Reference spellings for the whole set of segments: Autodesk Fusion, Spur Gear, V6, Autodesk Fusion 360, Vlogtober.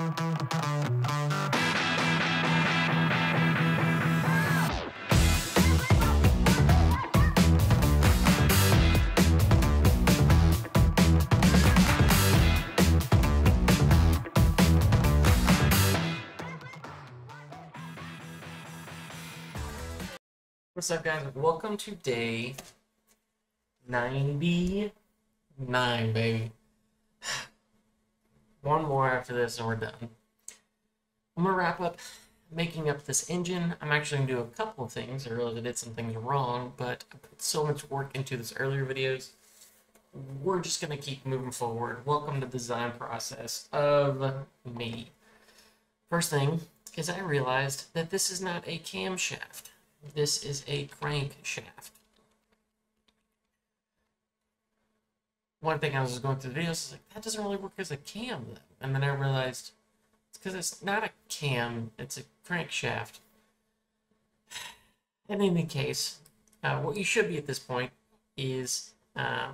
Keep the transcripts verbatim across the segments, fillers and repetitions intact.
What's up, guys? Welcome to day ninety-nine, baby. One more after this and we're done. I'm gonna wrap up making up this engine. I'm actually gonna do a couple of things. I realized I did some things wrong, but I put so much work into this earlier videos. We're just gonna keep moving forward. Welcome to the design process of me. First thing is I realized that this is not a camshaft. This is a crankshaft. One thing I was just going through the videos, I was like, that doesn't really work as a cam, though. And then I realized it's because it's not a cam, it's a crankshaft. And in any case, uh, what you should be at this point is uh,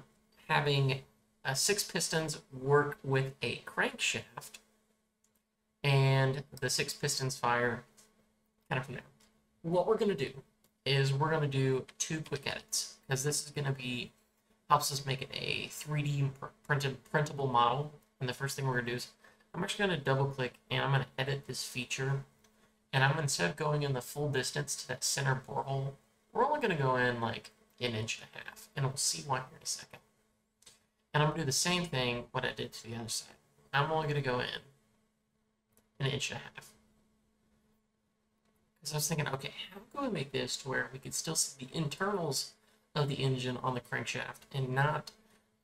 having uh, six pistons work with a crankshaft, and the six pistons fire kind of from there. What we're going to do is we're going to do two quick edits, because this is going to be, helps us make it a three D printed, printable model. And the first thing we're going to do is, I'm actually going to double click and I'm going to edit this feature. And I'm instead of going in the full distance to that center borehole, we're only going to go in like an inch and a half. And we'll see why here in a second. And I'm going to do the same thing what I did to the other side. I'm only going to go in an inch and a half. So I was thinking, okay, how can we make this to where we could still see the internals of the engine on the crankshaft and not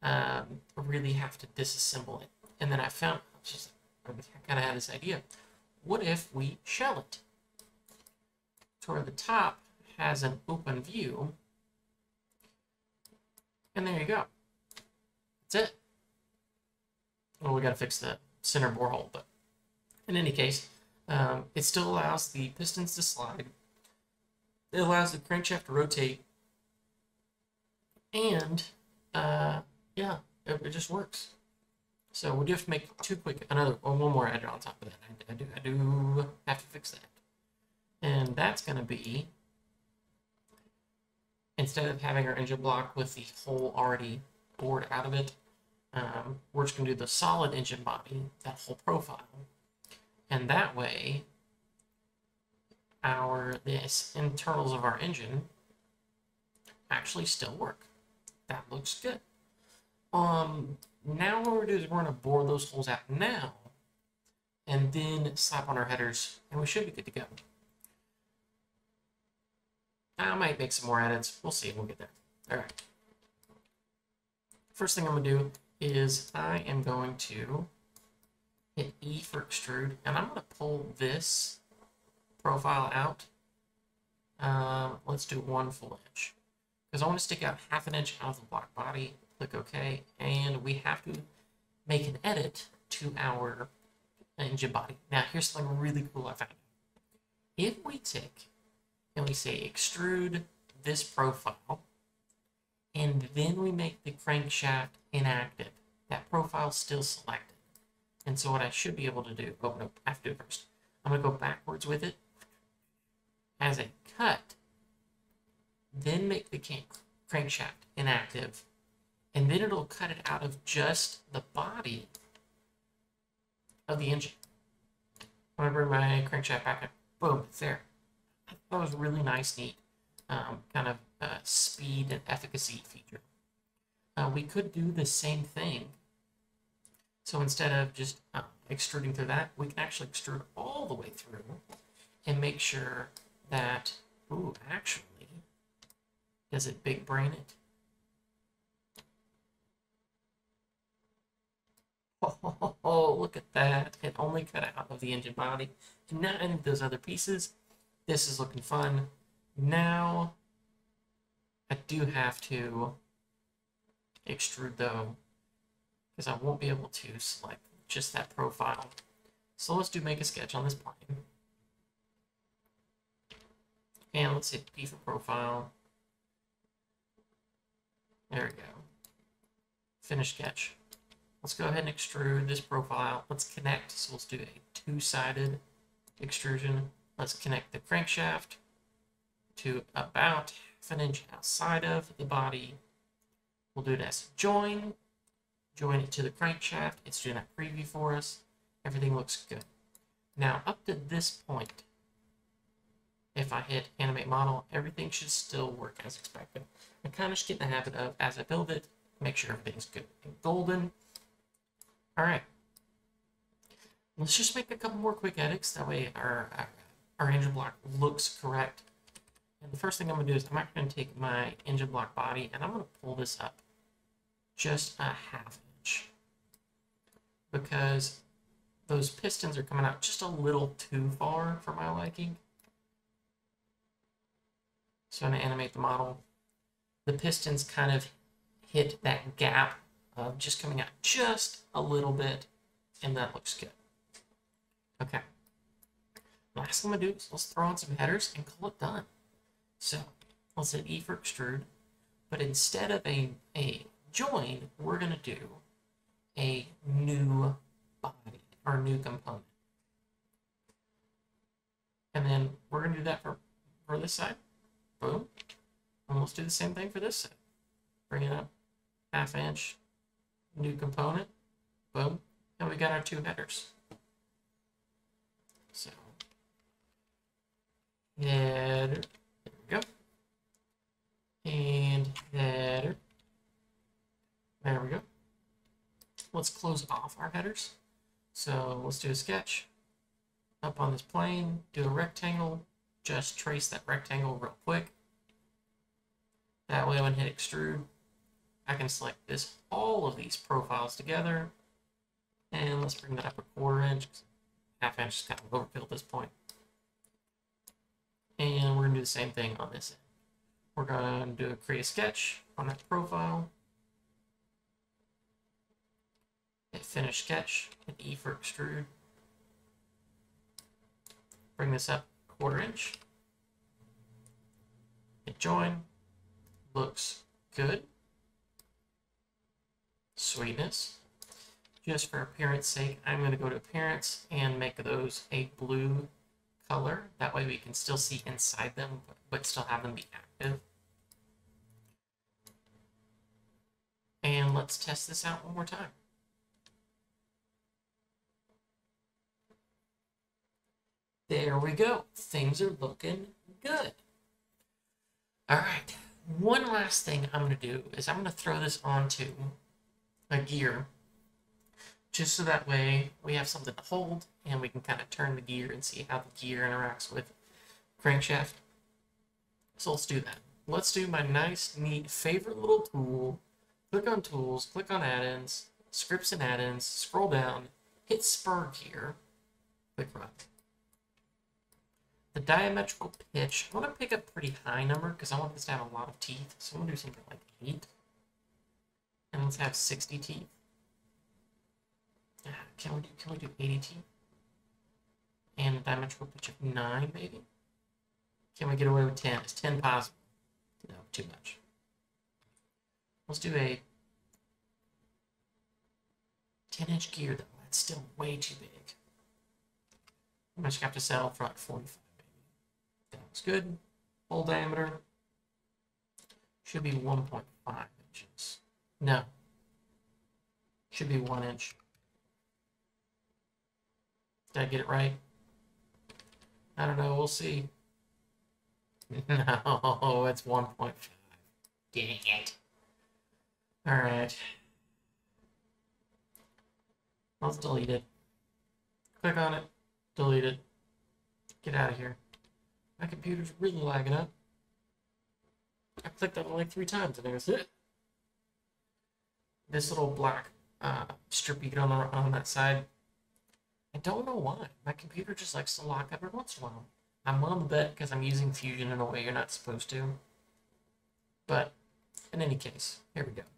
um, really have to disassemble it? And then I found, just, I kind of had this idea. What if we shell it? Toward the top has an open view. And there you go. That's it. Well, we got to fix the center borehole, but in any case, Um, it still allows the pistons to slide, it allows the crankshaft to rotate, and uh, yeah, it, it just works. So we do have to make two quick, another, or one more edit on top of that. I, I, do, I do have to fix that. And that's going to be, instead of having our engine block with the hole already bored out of it, um, we're just going to do the solid engine body, that whole profile. And that way, our this internals of our engine actually still work. That looks good. Um, now what we're gonna do is we're gonna bore those holes out now, and then slap on our headers, and we should be good to go. I might make some more edits. We'll see. We'll get there. All right. First thing I'm gonna do is I am going to hit E for extrude, and I'm going to pull this profile out. Um, let's do one full inch, because I want to stick out half an inch out of the block body. Click OK, and we have to make an edit to our engine body. Now, here's something really cool I found. If we take and we say extrude this profile, and then we make the crankshaft inactive, that profile still selected. And so what I should be able to do, oh no, I have to do it first. I'm going to go backwards with it as a cut, then make the crankshaft inactive, and then it'll cut it out of just the body of the engine. I'm going to bring my crankshaft back up. Boom, it's there. I thought it was a really nice, neat um, kind of uh, speed and efficacy feature. Uh, we could do the same thing. So instead of just uh, extruding through that, we can actually extrude all the way through and make sure that, ooh, actually, does it big brain it? Oh, oh, oh, oh, look at that. It only cut out of the engine body and not any of those other pieces. This is looking fun. Now, I do have to extrude though, because I won't be able to select just that profile. So let's do make a sketch on this plane. And let's hit P for profile. There we go. Finish sketch. Let's go ahead and extrude this profile. Let's connect. So let's do a two-sided extrusion. Let's connect the crankshaft to about half an inch outside of the body. We'll do it as join. Join it to the crankshaft. It's doing that preview for us. Everything looks good. Now, up to this point, if I hit animate model, everything should still work as expected. I kind of just get in the habit of, as I build it, make sure everything's good and golden. All right. Let's just make a couple more quick edits. That way our, our, our engine block looks correct. And the first thing I'm going to do is I'm actually going to take my engine block body and I'm going to pull this up just a half inch because those pistons are coming out just a little too far for my liking. So I'm going to animate the model. The pistons kind of hit that gap of just coming out just a little bit, and that looks good. Okay. Last thing I'm going to do is let's throw on some headers and call it done. So let's hit E for extrude, but instead of a, a join, we're going to do a new body or new component. And then we're going to do that for, for this side. Boom. And let's do the same thing for this side. Bring it up, half inch, new component, boom, and we got our two headers. So, header, there we go, and header, there we go. Let's close off our headers. So let's do a sketch, up on this plane, do a rectangle, just trace that rectangle real quick. That way when I hit extrude, I can select this, all of these profiles together, and let's bring that up a quarter inch, half inch is kind of overkill at this point. And we're going to do the same thing on this end. We're going to do a, create a sketch on that profile, hit finish sketch, hit E for extrude, bring this up a quarter inch, hit join, looks good. Sweetness. Just for appearance sake, I'm going to go to appearance and make those a blue color. That way we can still see inside them, but still have them be active. And let's test this out one more time. There we go. Things are looking good. All right. One last thing I'm going to do is I'm going to throw this onto a gear, just so that way we have something to hold and we can kind of turn the gear and see how the gear interacts with crankshaft. So let's do that. Let's do my nice, neat, favorite little tool. Click on tools, click on add-ins, scripts and add-ins, scroll down, hit Spur Gear, click run. The diametrical pitch, I want to pick a pretty high number because I want this to have a lot of teeth, so I'm going to do something like eight. And let's have sixty teeth. Can we do, can we do eighty teeth? And a diametrical pitch of nine, maybe? Can we get away with ten? Is ten possible? No, too much. Let's do a ten inch gear, though. That's still way too big. I'm just going to have to settle for like forty-five, maybe. That looks good. Full diameter should be one point five inches. No, should be one inch. Did I get it right? I don't know, we'll see. No, it's one point five. Dang it. All right. Let's delete it. Click on it, delete it. Get out of here. My computer's really lagging up. I clicked on it like three times and there's it. This little black uh, strip you get on, the, on that side. I don't know why. My computer just likes to lock up every once in a while. I'm on the bet because I'm using Fusion in a way you're not supposed to. But in any case, here we go.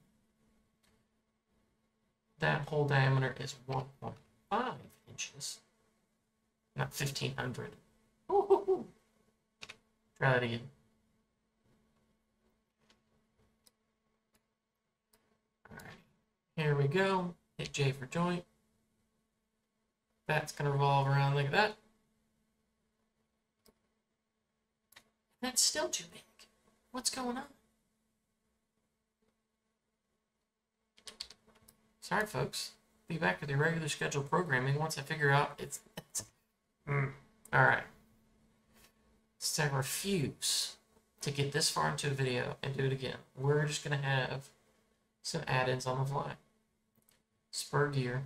That whole diameter is one point five inches. Not fifteen hundred. Woo-hoo-hoo. Try that again. Here we go, hit J for joint, That's going to revolve around like that. That's still too big. What's going on? Sorry, folks. Be back with your regular scheduled programming once I figure out it's... it's mm. All right. So I refuse to get this far into a video and do it again. We're just going to have some add-ins on the fly. Spur Gear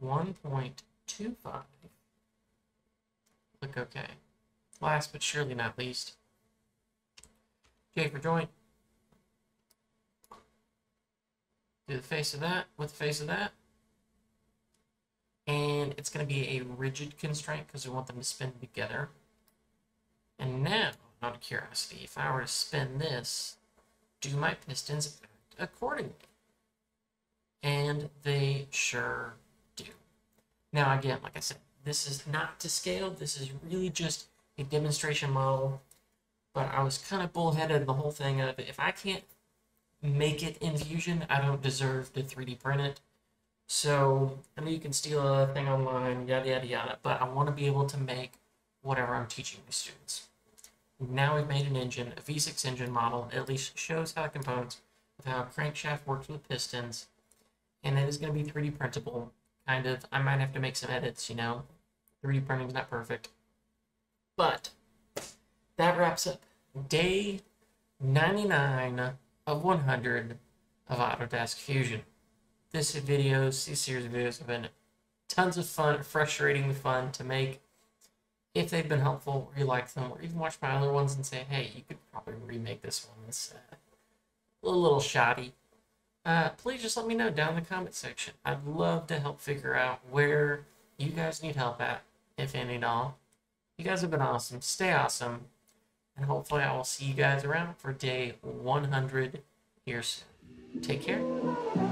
one point two five. Click OK. Last but surely not least, J for joint. Do the face of that with the face of that. And it's going to be a rigid constraint because we want them to spin together. And now, out of curiosity, if I were to spin this, do my pistons act accordingly? And they sure do. Now, again, like I said, this is not to scale. This is really just a demonstration model, but I was kind of bullheaded in the whole thing of it. If I can't make it in Fusion, I don't deserve to three D print it. So I know you can steal a thing online, yada, yada, yada, but I want to be able to make whatever I'm teaching my students. Now we've made an engine, a V six engine model, at least shows how the components of how a crankshaft works with pistons, and it is going to be three D printable, kind of. I might have to make some edits, you know. three D printing is not perfect. But that wraps up day ninety-nine of one hundred of Autodesk Fusion. This video, these series of videos have been tons of fun, frustratingly fun to make. If they've been helpful, or you like them, or even watch my other ones and say, hey, you could probably remake this one. It's uh, a little shoddy. Uh, please just let me know down in the comment section. I'd love to help figure out where you guys need help at, if any at all. You guys have been awesome. Stay awesome. And hopefully I will see you guys around for day one hundred here soon. Take care.